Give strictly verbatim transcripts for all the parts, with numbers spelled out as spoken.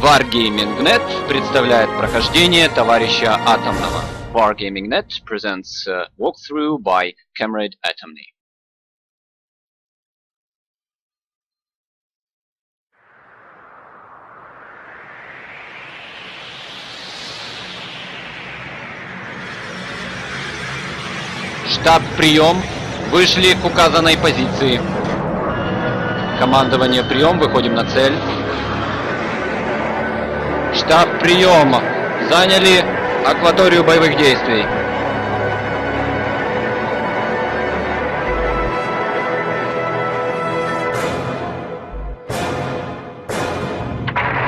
Wargaming точка нет представляет прохождение товарища Атомного. Wargaming точка нет presents a walkthrough by Kamrad Atomny. Штаб, прием. Вышли к указанной позиции. Командование, прием. Выходим на цель. Штаб, прием. Заняли акваторию боевых действий.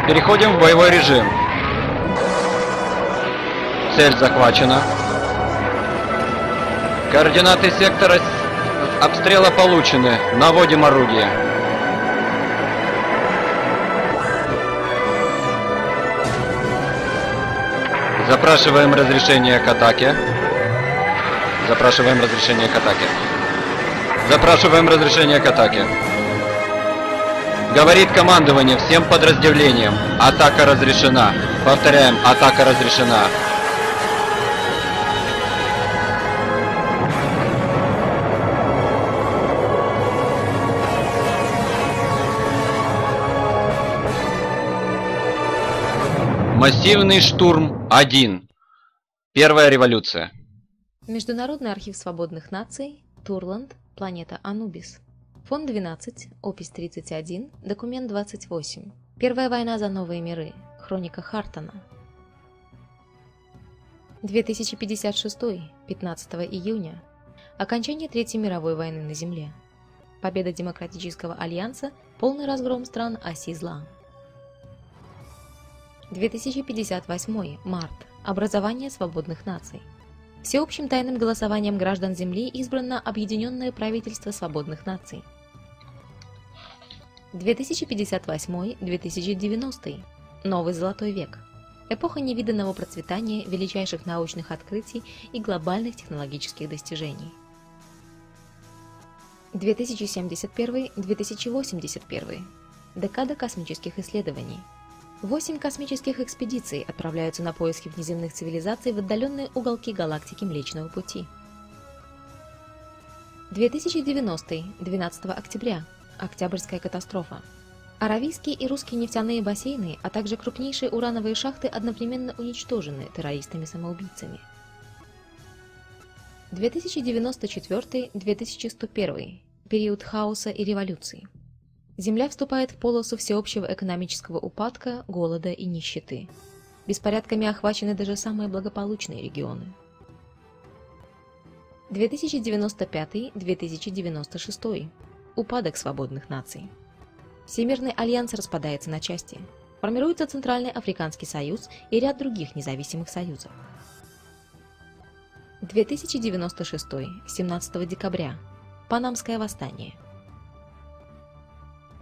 Переходим в боевой режим. Цель захвачена. Координаты сектора обстрела получены. Наводим орудие. Запрашиваем разрешение к атаке. Запрашиваем разрешение к атаке. Запрашиваем разрешение к атаке. Говорит командование всем подразделениям. Атака разрешена. Повторяем, атака разрешена. Массивный штурм один. Первая революция. Международный архив свободных наций. Турланд. Планета Анубис. Фонд двенадцать. Опись тридцать один. Документ двадцать восемь. Первая война за новые миры. Хроника Хартона. две тысячи пятьдесят шесть. пятнадцатого июня. Окончание Третьей мировой войны на Земле. Победа Демократического альянса. Полный разгром стран оси зла. две тысячи пятьдесят восемь. Март. Образование свободных наций. Всеобщим тайным голосованием граждан Земли избрано Объединенное правительство свободных наций. две тысячи пятьдесят восемь — две тысячи девяностый. Новый золотой век. Эпоха невиданного процветания, величайших научных открытий и глобальных технологических достижений. две тысячи семьдесят первый — две тысячи восемьдесят первый. Декада космических исследований. Восемь космических экспедиций отправляются на поиски внеземных цивилизаций в отдаленные уголки галактики Млечного пути. две тысячи девяностый. двенадцатого октября. Октябрьская катастрофа. Аравийские и русские нефтяные бассейны, а также крупнейшие урановые шахты одновременно уничтожены террористами-самоубийцами. две тысячи девяносто четвёртый — две тысячи сто первый. Период хаоса и революции. Земля вступает в полосу всеобщего экономического упадка, голода и нищеты. Беспорядками охвачены даже самые благополучные регионы. две тысячи девяносто пятый — две тысячи девяносто шестой. Упадок свободных наций. Всемирный альянс распадается на части. Формируется Центральноафриканский союз и ряд других независимых союзов. две тысячи девяносто шестой. семнадцатого декабря. Панамское восстание.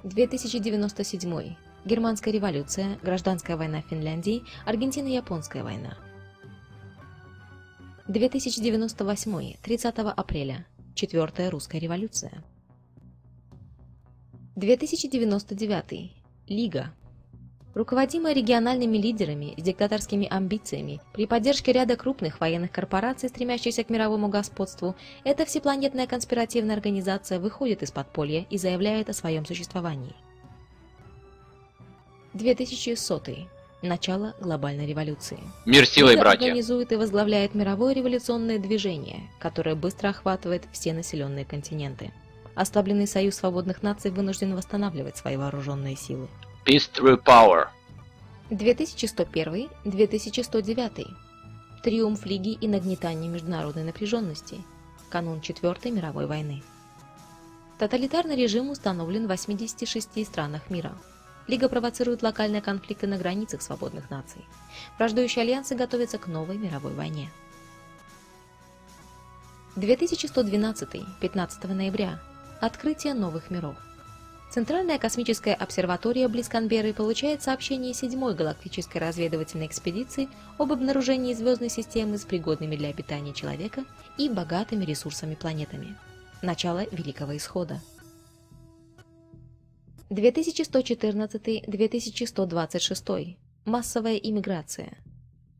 две тысячи девяносто седьмой. Германская революция, гражданская война в Финляндии, Аргентино-японская война. две тысячи девяносто восьмой. тридцатого апреля. Четвертая русская революция. две тысячи девяносто девятый. Лига. Руководимая региональными лидерами с диктаторскими амбициями, при поддержке ряда крупных военных корпораций, стремящихся к мировому господству, эта всепланетная конспиративная организация выходит из подполья и заявляет о своем существовании. две тысячи сотый. Начало глобальной революции. Мир силы, братья! Организует и возглавляет мировое революционное движение, которое быстро охватывает все населенные континенты. Ослабленный Союз свободных наций вынужден восстанавливать свои вооруженные силы. Peace through power. две тысячи сто первый — две тысячи сто девятый. Триумф Лиги и нагнетание международной напряженности. Канун Четвертой мировой войны. Тоталитарный режим установлен в восьмидесяти шести странах мира. Лига провоцирует локальные конфликты на границах свободных наций. Враждующие альянсы готовятся к новой мировой войне. две тысячи сто двенадцатый. пятнадцатого ноября. Открытие новых миров. Центральная космическая обсерватория близ Канберры получает сообщение седьмой галактической разведывательной экспедиции об обнаружении звездной системы с пригодными для обитания человека и богатыми ресурсами планетами. Начало Великого Исхода. две тысячи сто четырнадцатый — две тысячи сто двадцать шестой. Массовая иммиграция.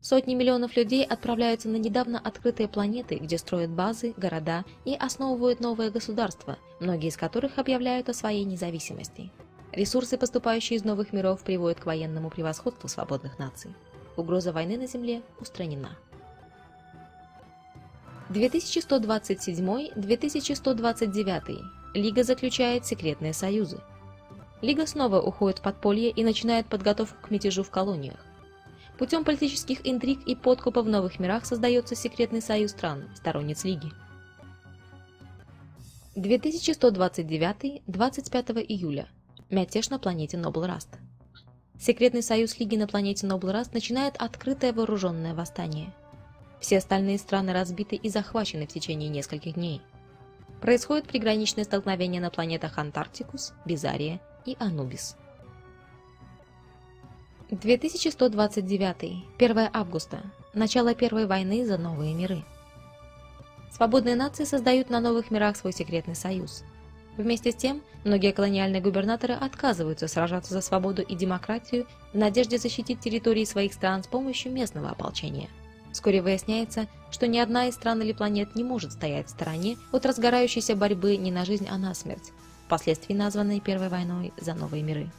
Сотни миллионов людей отправляются на недавно открытые планеты, где строят базы, города и основывают новые государства, многие из которых объявляют о своей независимости. Ресурсы, поступающие из новых миров, приводят к военному превосходству свободных наций. Угроза войны на Земле устранена. две тысячи сто двадцать седьмой — две тысячи сто двадцать девятый. Лига заключает секретные союзы. Лига снова уходит в подполье и начинает подготовку к мятежу в колониях. Путем политических интриг и подкупа в новых мирах создается секретный союз стран, сторонниц Лиги. две тысячи сто двадцать девятый — двадцать пятого июля. Мятеж на планете Нобл-Раст. Секретный союз Лиги на планете Нобл-Раст начинает открытое вооруженное восстание. Все остальные страны разбиты и захвачены в течение нескольких дней. Происходят приграничные столкновения на планетах Антарктикус, Безария и Анубис. две тысячи сто двадцать девятый — первое августа. Начало Первой войны за новые миры. Свободные нации создают на новых мирах свой секретный союз. Вместе с тем, многие колониальные губернаторы отказываются сражаться за свободу и демократию в надежде защитить территории своих стран с помощью местного ополчения. Вскоре выясняется, что ни одна из стран или планет не может стоять в стороне от разгорающейся борьбы не на жизнь, а на смерть, впоследствии названной Первой войной за новые миры.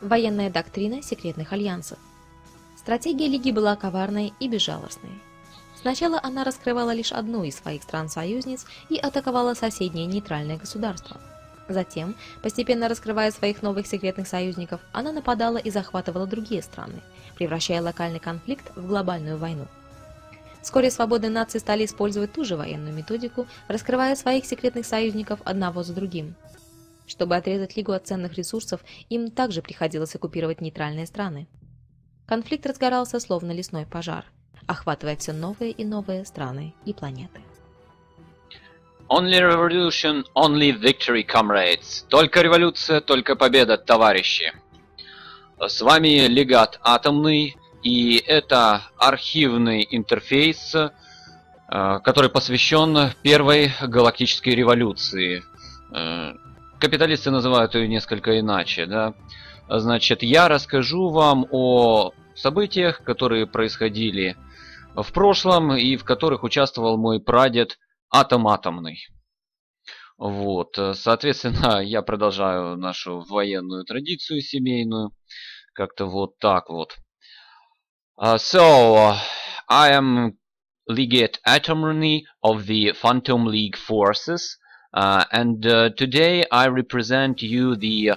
Военная доктрина секретных альянсов. Стратегия Лиги была коварной и безжалостной. Сначала она раскрывала лишь одну из своих стран-союзниц и атаковала соседние нейтральные государства. Затем, постепенно раскрывая своих новых секретных союзников, она нападала и захватывала другие страны, превращая локальный конфликт в глобальную войну. Вскоре свободные нации стали использовать ту же военную методику, раскрывая своих секретных союзников одного за другим. Чтобы отрезать Лигу от ценных ресурсов, им также приходилось оккупировать нейтральные страны. Конфликт разгорался словно лесной пожар, охватывая все новые и новые страны и планеты. Only revolution, only victory, comrades. Только революция, только победа, товарищи. С вами Легат Атомный, и это архивный интерфейс, который посвящен Первой галактической революции. Капиталисты называют ее несколько иначе, да? Значит, я расскажу вам о событиях, которые происходили в прошлом и в которых участвовал мой прадед Атом Атомный. Вот, соответственно, я продолжаю нашу военную традицию семейную. Как-то вот так вот. Uh, so, I am Legate Atom Rooney of the Phantom League Forces, uh, and uh, today I represent you the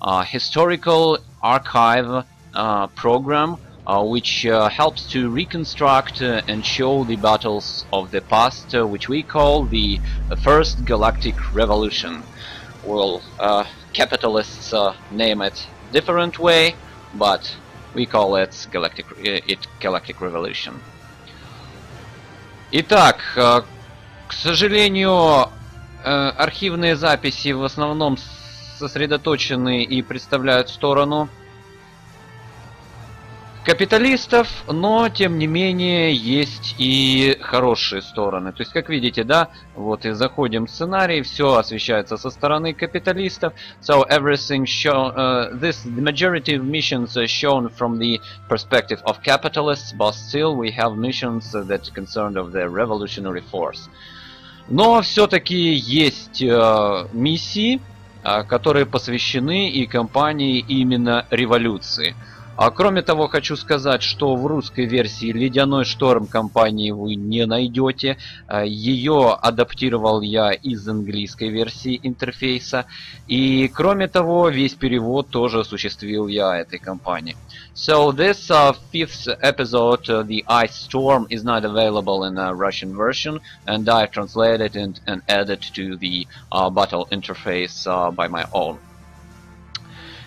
uh, historical archive uh, program, Uh, which uh, helps to reconstruct uh, and show the battles of the past, uh, which we call the uh, First Galactic Revolution. Well, uh, capitalists uh, name it different way, but we call it Galactic, uh, it Galactic Revolution. Итак, uh, к сожалению, uh, архивные записи в основном сосредоточены и представляют сторону капиталистов, но тем не менее есть и хорошие стороны. То есть, как видите, да, вот и заходим в сценарий, все освещается со стороны капиталистов. So everything shown, uh, this the majority of missions are shown from the perspective of capitalists, but still we have missions that concerned of the revolutionary force. Но все-таки есть uh, миссии, uh, которые посвящены и компании именно революции. А кроме того, хочу сказать, что в русской версии «Ледяной шторм» компании вы не найдете. Ее адаптировал я из английской версии интерфейса. И кроме того, весь перевод тоже осуществил я этой компании. So this uh, fifth episode, uh, The Ice Storm, is not available in a Russian version, and I translated it and added to the uh, battle interface uh, by my own.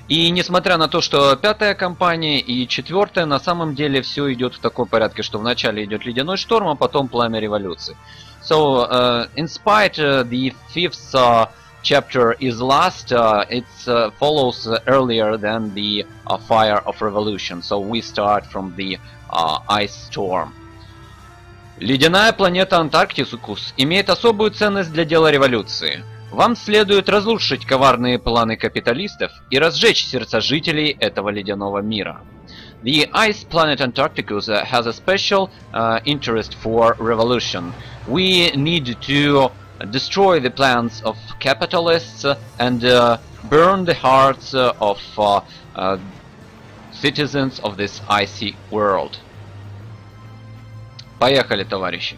И несмотря на то, что пятая кампания и четвертая, на самом деле все идет в таком порядке, что вначале идет ледяной шторм, а потом пламя революции. So, uh, in spite uh, the fifth uh, chapter is last, uh, it uh, follows earlier than the uh, fire of revolution. So we start from the uh, ice storm. Ледяная планета Антарктикус имеет особую ценность для дела революции. Вам следует разрушить коварные планы капиталистов и разжечь сердца жителей этого ледяного мира. The ice planet Antarcticus has a special uh, interest for revolution. We need to destroy the plans of capitalists and uh, burn the hearts of uh, uh, citizens of this icy world. Поехали, товарищи.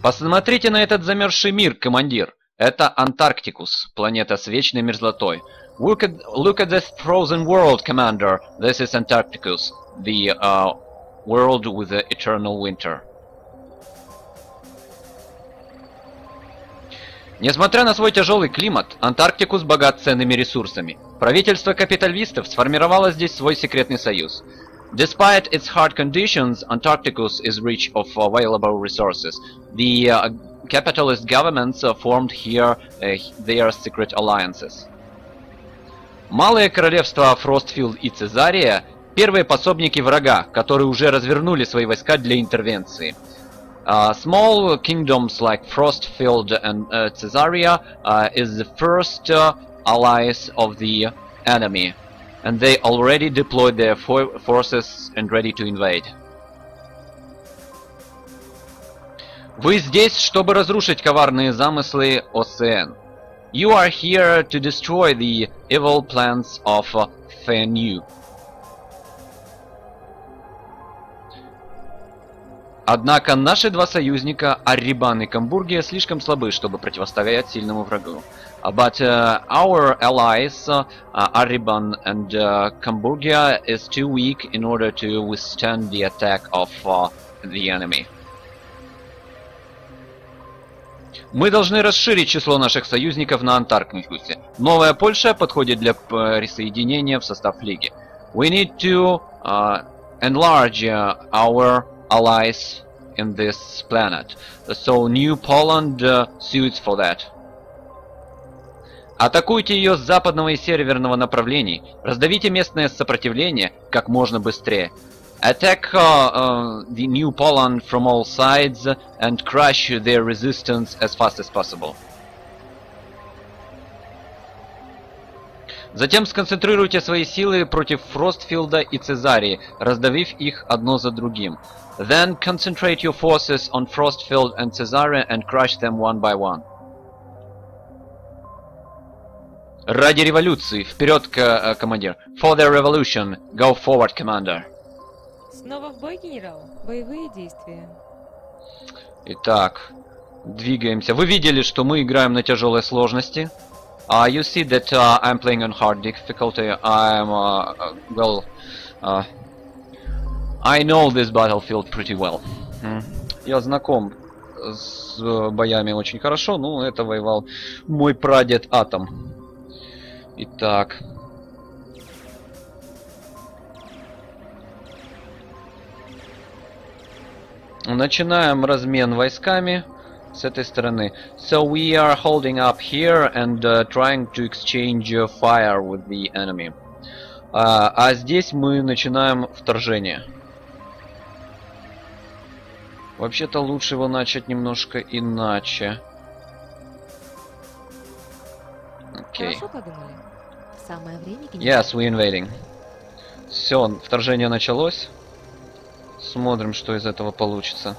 Посмотрите на этот замерзший мир, командир. Это Антарктикус, планета с вечной мерзлотой. Look at, look at this frozen world, Commander. This is Antarcticus, the uh, world with the eternal winter. Несмотря на свой тяжелый климат, Антарктикус богат ценными ресурсами. Правительство капиталистов сформировало здесь свой секретный союз. Despite its hard conditions, Antarcticus is rich of available resources. The uh, capitalist governments uh, formed here uh, their secret alliances. Малые королевства Фростфилд и Цезария – первые пособники врага, которые уже развернули свои войска для интервенции. Uh, small kingdoms like Frostfield and uh, Cesarea uh, is the first uh, allies of the enemy, and they already deployed their fo forces and ready to invade. Вы здесь, чтобы разрушить коварные замыслы О С Н. You are here to destroy the evil plans of F N U. Однако наши два союзника, Арибан и Камбургия, слишком слабы, чтобы противостоять сильному врагу. But uh, our allies, uh, Ariban and uh, Cambodia, is too weak in order to withstand the attack of uh, the enemy. Мы должны расширить число наших союзников на Антарктике. Новая Польша подходит для присоединения в состав Лиги. We need to uh, enlarge our allies in this planet. So New Poland uh, suits for that. Атакуйте ее с западного и северного направлений. Раздавите местное сопротивление как можно быстрее. Attack uh, uh, the New Poland from all sides and crush their resistance as fast as possible. Затем сконцентрируйте свои силы против Фростфилда и Цезарии, раздавив их одно за другим. Then concentrate your forces on Frostfield and Caesarea and crush them one by one. Ради революции, вперед, командир. For the revolution, go forward, commander. Снова в бой, генерал. Боевые действия. Итак, двигаемся. Вы видели, что мы играем на тяжелой сложности. Uh, you see that uh, I'm playing on hard difficulty. I'm uh, well. Uh, I know this battlefield pretty well. Mm. Я знаком с боями очень хорошо. Ну, это воевал мой прадед Атом. Итак. Начинаем размен войсками с этой стороны. So we are holding up here and uh, trying to exchange fire with the enemy. Uh, а здесь мы начинаем вторжение. Вообще-то лучше его начать немножко иначе. Окей. Хорошо подумали. Самое время. Yes, we're invading. Все, вторжение началось. Смотрим, что из этого получится.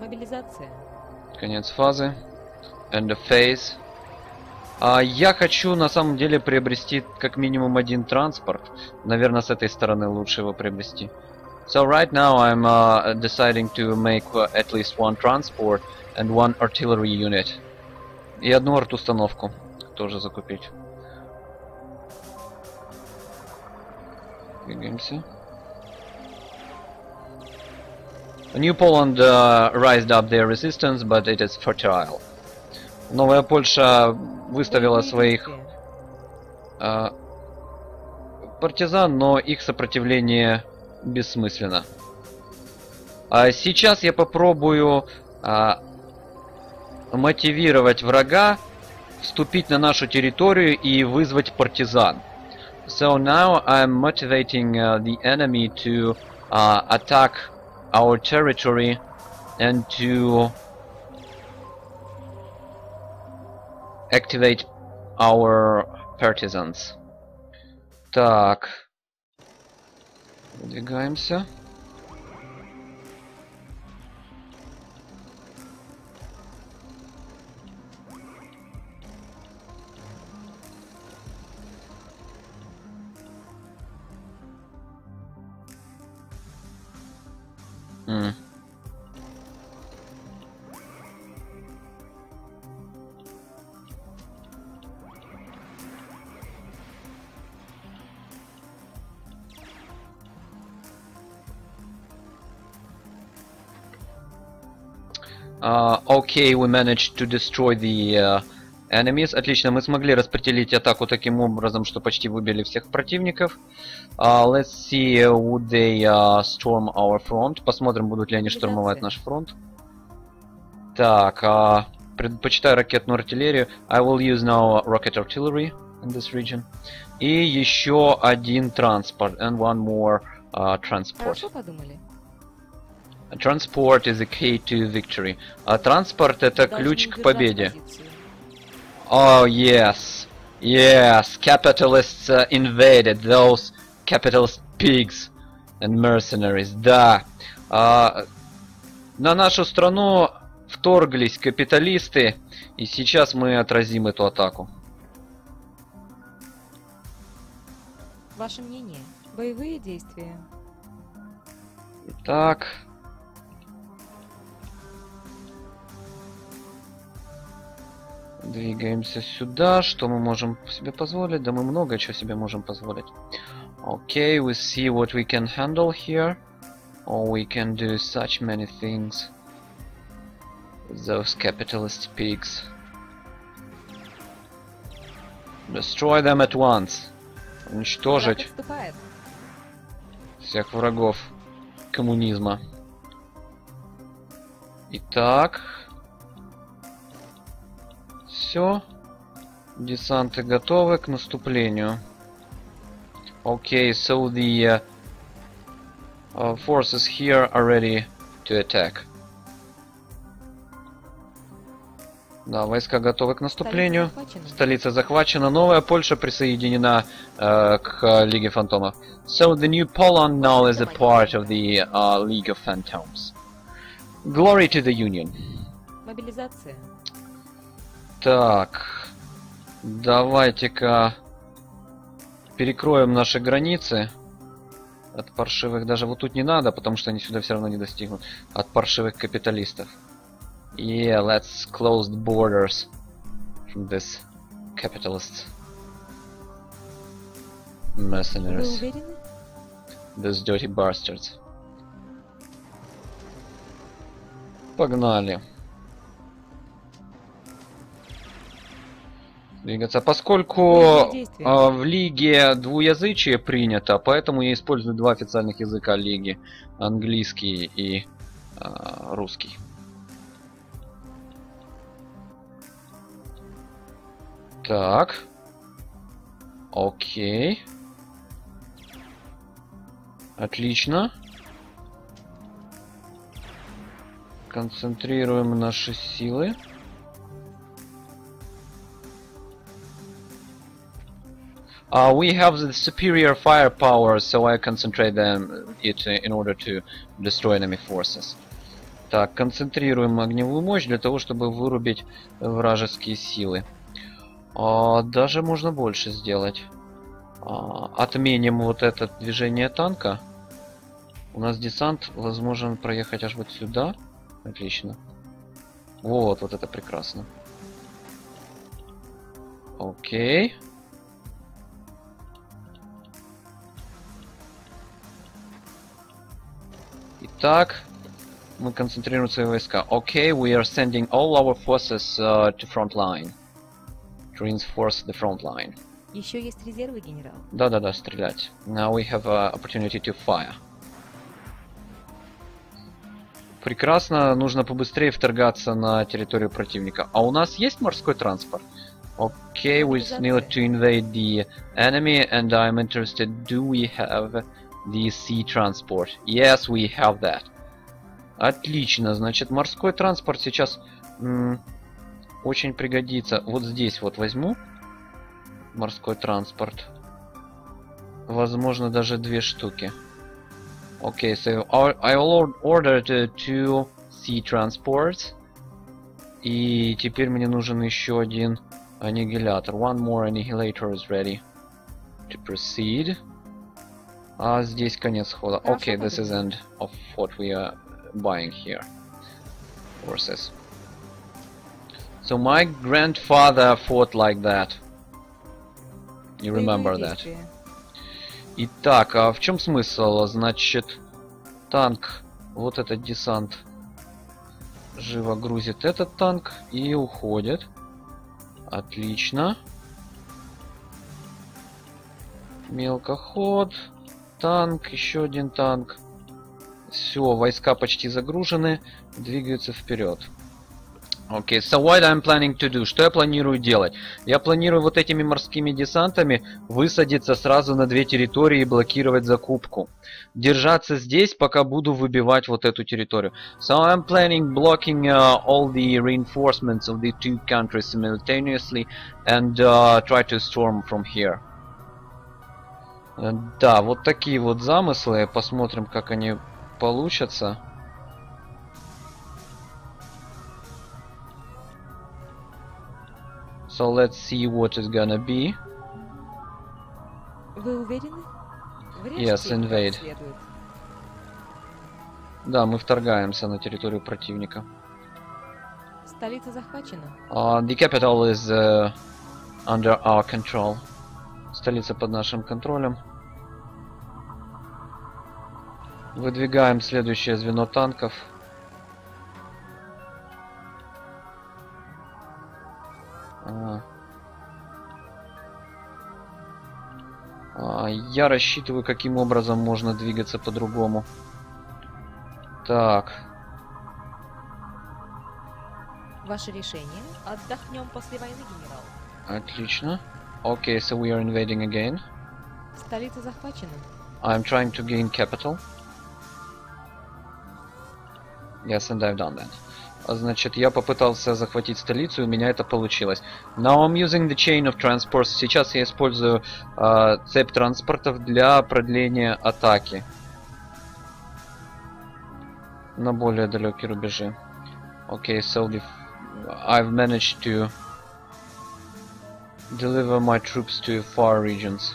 Мобилизация. Конец фазы. End of phase. А я хочу на самом деле приобрести как минимум один транспорт. Наверное, с этой стороны лучше его приобрести. So right now I'm uh, deciding to make uh, at least one transport and one artillery unit. И одну арт-установку тоже закупить. Двигаемся. New Poland uh, raised up their resistance, but it is fertile. Новая Польша выставила своих uh, партизан, но их сопротивление бессмысленно. А сейчас я попробую uh, мотивировать врага вступить на нашу территорию и вызвать партизан. So now I'm motivating uh, the enemy to uh, attack our territory and to activate our partisans. Так. Выдвигаемся. Mm. Uh, okay, we managed to destroy the uh, enemies. Отлично, мы смогли распределить атаку таким образом, что почти выбили всех противников. Uh, let's see, would they uh, storm our front? Посмотрим, будут ли они штурмовать наш фронт. Так, uh, предпочитаю ракетную артиллерию. I will use now rocket artillery in this region. И еще один транспорт. And one more uh, transport. Хорошо подумали. Transport is the key to victory. А транспорт это ключ к победе. Oh yes, yes. Capitalists uh, invaded those capitalist pigs and mercenaries. Да. Uh, на нашу страну вторглись капиталисты, и сейчас мы отразим эту атаку. Ваше мнение? Боевые действия. Так. Двигаемся сюда. Что мы можем себе позволить? Да мы много чего себе можем позволить. Okay, we see what we can handle here. Or we can do such many things. Those capitalist pigs. Destroy them at once. Уничтожить всех врагов коммунизма. Итак... Все. Десанты готовы к наступлению. Okay, so the uh, uh, forces here are ready to attack. Да, войска готовы к наступлению. Столица захвачена. Столица захвачена. Новая Польша присоединена uh, к Лиге Фантомов. So the new Poland now is a part of the uh, League of Phantoms. Glory to the Union. Мобилизация. Так, давайте-ка перекроем наши границы от паршивых, даже вот тут не надо, потому что они сюда все равно не достигнут, от паршивых капиталистов. Yeah, let's close the borders from these capitalist mercenaries. These dirty bastards. Погнали. Двигаться. Поскольку э, в Лиге двуязычие принято, поэтому я использую два официальных языка Лиги. Английский и э, русский. Так. Окей. Отлично. Концентрируем наши силы. Uh, we have the superior firepower, so I concentrate them it uh, in order to destroy enemy forces. Так, концентрируем огневую мощь для того, чтобы вырубить вражеские силы. Uh, даже можно больше сделать. Uh, отменим вот это движение танка. У нас десант возможен проехать аж вот сюда. Отлично. Вот, вот это прекрасно. Окей. Okay. Так, мы концентрируем свои войска. Okay, we are sending all our forces uh, to front line. To reinforce the front line. Еще есть резервы, генерал? Да-да-да, стрелять. Now we have an opportunity to fire. Прекрасно, нужно побыстрее вторгаться на территорию противника. А у нас есть морской транспорт? Okay, we need to invade the enemy, and I'm interested, do we have... the sea transport. Yes, we have that. Отлично, значит, морской транспорт сейчас м, очень пригодится. Вот здесь вот возьму морской транспорт. Возможно, даже две штуки. Окей, so I will order two sea transports. И теперь мне нужен еще один аннигилятор. One more annihilator is ready to proceed. А здесь конец хода. Окей, okay, this is end of what we are buying here. Horses. So my grandfather fought like that. You remember that? Итак, а в чем смысл? Значит, танк, вот этот десант, живо грузит этот танк и уходит. Отлично. Мелкоход, танк, еще один танк. Все, войска почти загружены, двигаются вперед. Окей, okay, so what I'm planning to do? Что я планирую делать? Я планирую вот этими морскими десантами высадиться сразу на две территории и блокировать закупку. Держаться здесь, пока буду выбивать вот эту территорию. So I'm planning blocking uh, all the reinforcements of the two countries simultaneously and uh, try to storm from here. Uh, да, вот такие вот замыслы. Посмотрим, как они получатся. So let's see what it's gonna be. Вы уверены? Yes, invade. Да, мы вторгаемся на территорию противника. Столица захвачена. Uh, the capital is uh, under our control. Столица под нашим контролем. Выдвигаем следующее звено танков. Я рассчитываю, каким образом можно двигаться по-другому. Так. Ваше решение. Отдохнем после войны, генерал. Отлично. Окей, okay, so we are invading again. Столица захвачена. I'm trying to gain capital. Yes, and I've done that. Значит, я попытался захватить столицу, и у меня это получилось. Now I'm using the chain of transports. Сейчас я использую э, цепь транспортов для продления атаки на более далекие рубежи. Okay, so the I've managed to deliver my troops to far regions.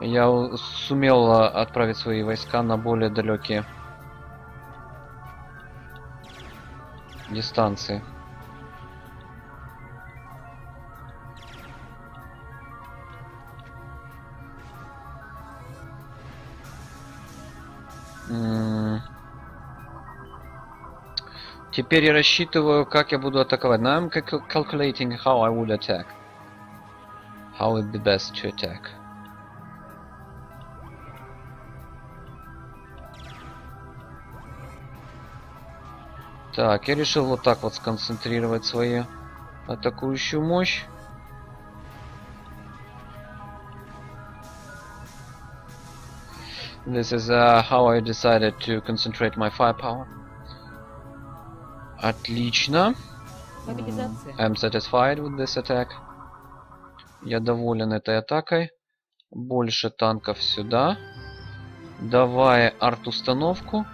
Я сумел отправить свои войска на более далекие дистанции. Mm. Теперь я рассчитываю, как я буду атаковать. Now I'm calculating how I would attack. How would be best to attack. Так, я решил вот так вот сконцентрировать свою атакующую мощь. This is uh, how I decided to concentrate my firepower. Отлично. Mm, I'm satisfied with this attack. Я доволен этой атакой. Больше танков сюда. Давай арт-установку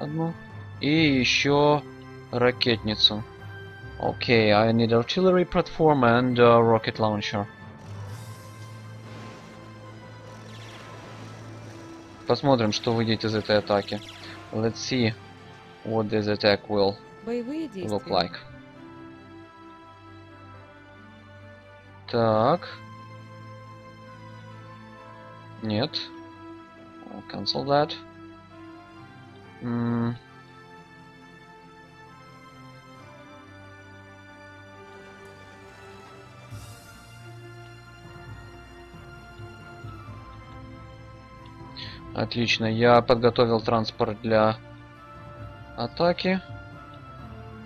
одну. И еще ракетницу. Окей, okay, I need artillery platform and uh, rocket launcher. Посмотрим, что выйдет из этой атаки. Let's see what this attack will look like. Так. Нет. I'll cancel that. Mm. Отлично, я подготовил транспорт для атаки.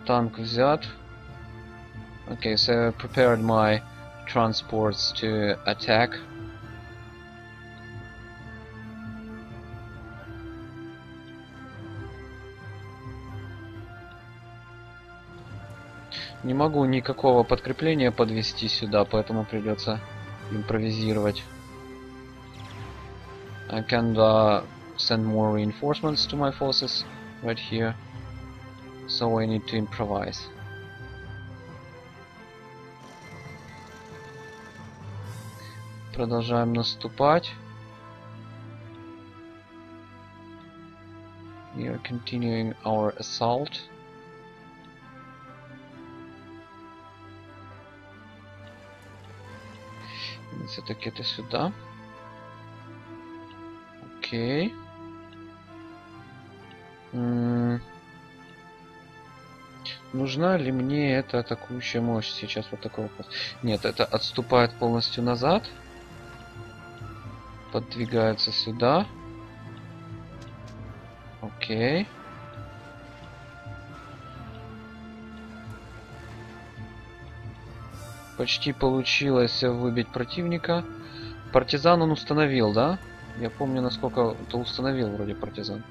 Танк взят. Okay, so I prepared my transports to attack. Не могу никакого подкрепления подвести сюда, поэтому придется импровизировать. I can uh, send more reinforcements to my forces right here. So I need to improvise. Продолжаем наступать. We are continuing our assault. Все-таки это сюда. Окей. М-м- Нужна ли мне эта атакующая мощь? Сейчас вот такой вопрос. Нет, это отступает полностью назад. Подвигается сюда. Окей. Почти получилось выбить противника. Партизан он установил, да? Я помню, насколько ты установил вроде партизан.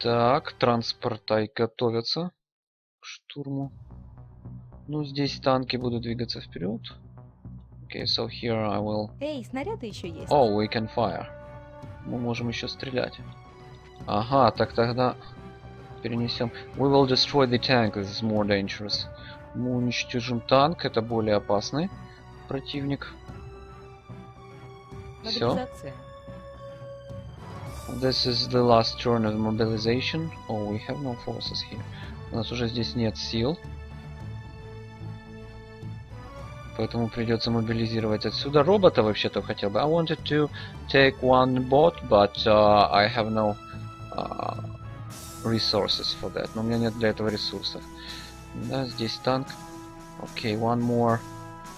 Так, транспортай готовятся к штурму. Ну, здесь танки будут двигаться вперед. Окей, okay, so here I will... Эй, снаряды еще есть. Oh, we can fire. Мы можем еще стрелять. Ага, так тогда перенесем. We will destroy the tank, this is more dangerous. Мы уничтожим танк, это более опасный противник. Все. This is the last turn of mobilization. Oh, we have no forces here. У нас уже здесь нет сил. Поэтому придется мобилизировать отсюда робота, вообще-то хотел бы. I wanted to take one bot, but uh, I have no uh, resources for that. Но у меня нет для этого ресурсов. Да, здесь танк. Окей, okay, one more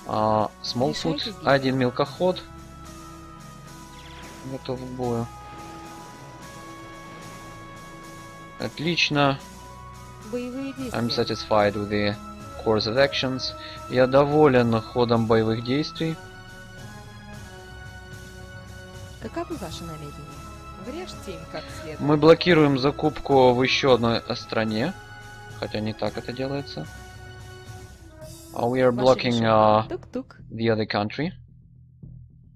uh, small foot. Один мелкоход. Готов к бою. Отлично. I'm satisfied with the course of actions. Я доволен ходом боевых действий. Каковы ваши намерения? Врежьте им как следует. Мы блокируем закупку в еще одной стране, хотя не так это делается. Uh, we are blocking uh, the other country.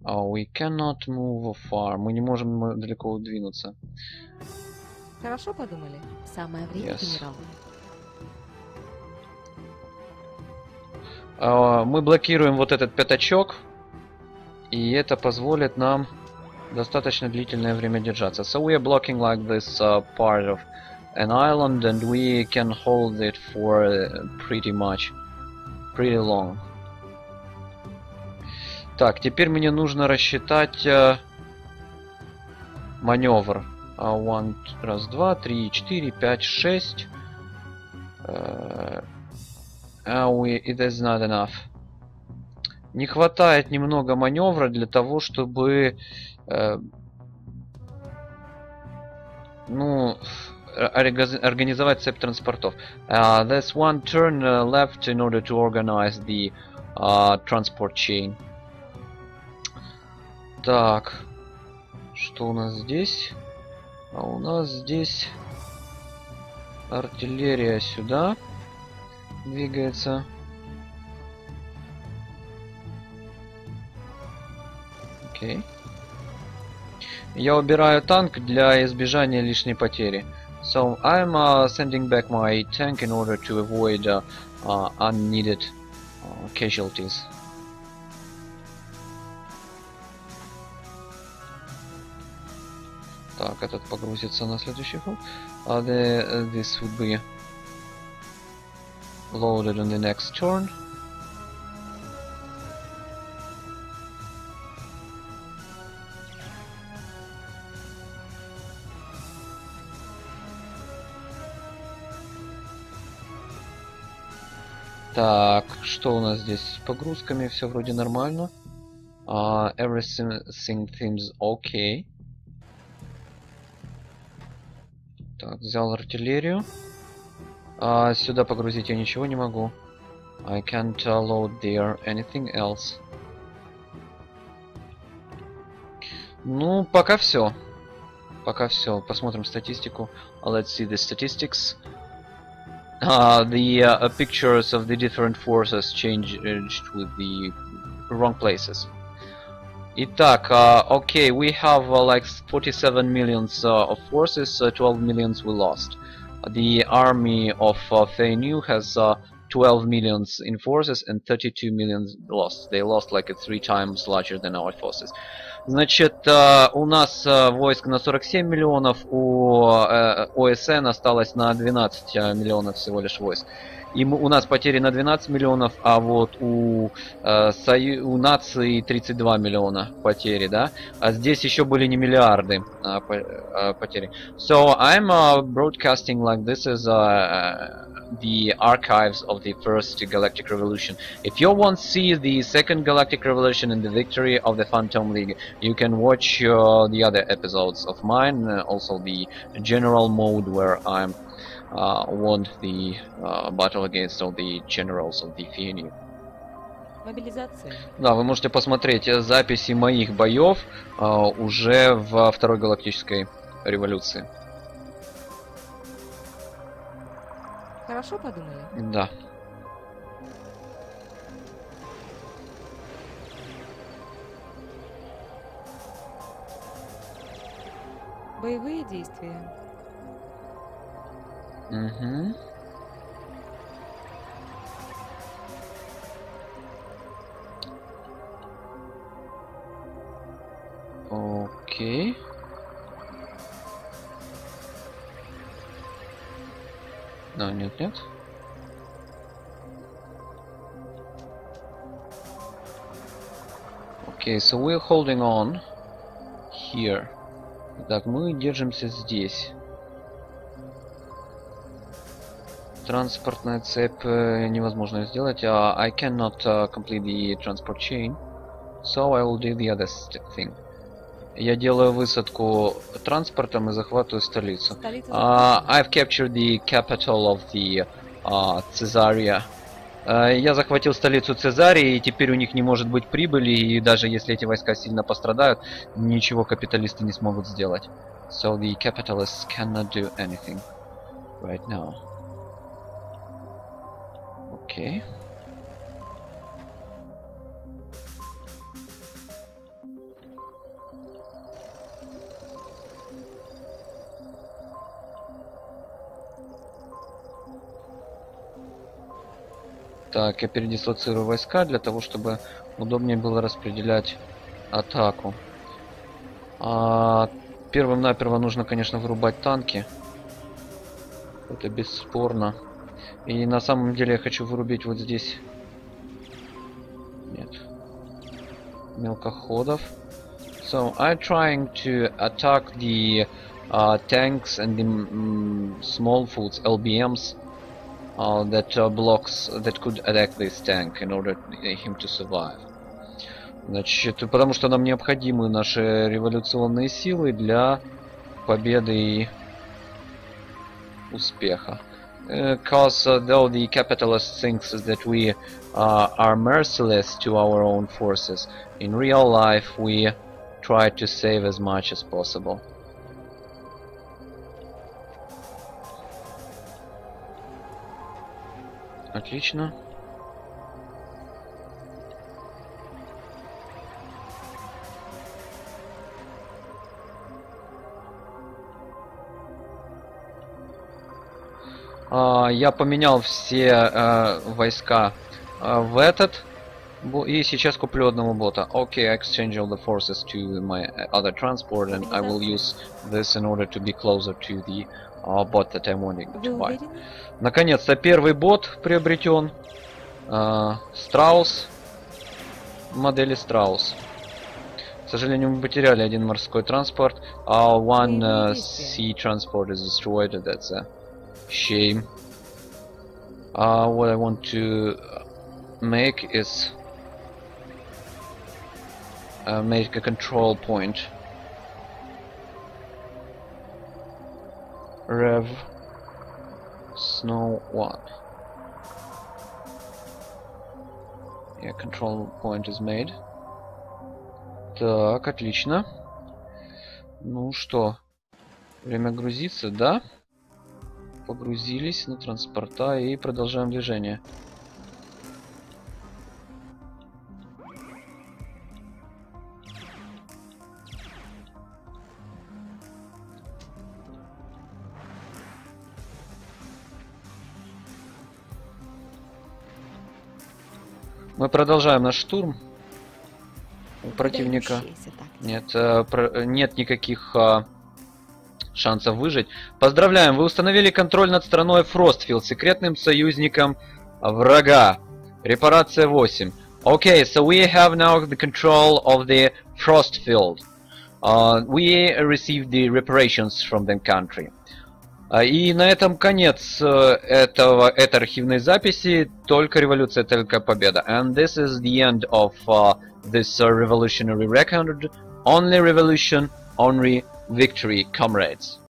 Uh, we cannot move far. Мы не можем далеко двинуться. Хорошо подумали. Самое время, yes. Генерал. Uh, мы блокируем вот этот пятачок, и это позволит нам достаточно длительное время держаться. So we are blocking like this uh, part of an island, and we can hold it for uh, pretty much, pretty long. Так, теперь мне нужно рассчитать uh, маневр. Один, раз, два, три, четыре, пять, шесть. Uh, Uh, we, it is not enough. Не хватает немного маневра для того, чтобы э, ну, организовать цепь транспортов. Uh, there's one turn uh, left in order to organize the uh, transport chain. Так, что у нас здесь? А у нас здесь артиллерия сюда двигается. Окей. Okay. Я убираю танк для избежания лишней потери. So I'm uh, sending back my tank in order to avoid uh, uh, unneeded uh, casualties. Так, этот погрузится на следующий ход. Uh, the, uh, this would be loaded on the next turn. Так, что у нас здесь с погрузками? Все вроде нормально. Uh, everything seems okay. Так, взял артиллерию. Uh, сюда погрузить я ничего не могу. I can't uh, load there anything else. Ну, пока все. Пока все. Посмотрим статистику. Let's see the statistics. Uh, the uh, pictures of the different forces changed with the wrong places. Итак, uh, okay, we have uh, like forty-seven millions uh, of forces, uh, twelve millions we lost. The army of uh, F N U has uh, twelve millions in forces and thirty-two millions lost. They lost like uh, three times larger than our forces. Значит, uh, у нас uh, войск на сорок семь миллионов, у uh, О С Н осталось на двенадцать миллионов всего лишь войск. И мы, у нас потери на двенадцать миллионов, а вот у, э, сою, у нации тридцать два миллиона потери, да? А здесь еще были не миллиарды а, по, а, потери. So I'm uh, broadcasting like this is uh, the archives of the first Galactic Revolution. If you want to see the second Galactic Revolution and the victory of the Phantom League, you can watch uh, the other episodes of mine, uh, also the general mode where I'm Uh, won the uh, battle against all the generals of the F N U. Мобилизация. Да, вы можете посмотреть записи моих боев uh, уже во Второй Галактической Революции. Хорошо подумали? Да. Боевые действия. Угу. Окей. Да, нет, нет. Окей, so we're holding on here. Так, мы держимся здесь. Транспортная цепь невозможно сделать. Uh, I cannot uh, complete the transport chain, so I will do the other thing. Я делаю высадку транспортом и захватываю столицу. Uh, I've captured the capital of the uh, Cesarea. Uh, я захватил столицу Цезарии, и теперь у них не может быть прибыли, и даже если эти войска сильно пострадают, ничего капиталисты не смогут сделать. So the capitalists cannot do anything right now. Окей. Так, я передислоцирую войска для того, чтобы удобнее было распределять атаку. А первым-наперво нужно, конечно, вырубать танки. Это бесспорно. И на самом деле я хочу вырубить вот здесь. Нет. Мелкоходов. So I'm trying to attack the uh, tanks and the mm, small foods, L B Ms, uh, that uh, blocks that could attack this tank in order him to survive. Значит, потому что нам необходимы наши революционные силы для победы и успеха. Because uh, though the capitalist thinks that we uh, are merciless to our own forces, in real life we try to save as much as possible. Отлично. Uh, я поменял все uh, войска uh, в этот, и сейчас куплю одного бота. Okay, I exchange all the forces to my other transport, and I will use this in order to be closer to the uh, bot that I'm wanting to buy. Наконец-то первый бот приобретен. Uh, Strauss, модели Strauss. К сожалению, мы потеряли один морской транспорт. Uh, one uh, sea transport is destroyed. That's a shame. Uh, what I want to make is uh, make a control point. Rev Snow one. Yeah, control point is made. Так, отлично. Ну что? Время грузиться, да? Погрузились на транспорта и продолжаем движение. Мы продолжаем наш штурм. У противника нет, нет никаких шансов выжить. Поздравляем, вы установили контроль над страной Frostfield, секретным союзником врага. Репарация восемь. Okay, so we have now the control of the Frostfield. Uh, we received the reparations from the country. И на этом конец этого, этой архивной записи. Только революция, только победа. And this is the end of uh, this uh, revolutionary record. Only revolution, only victory, comrades.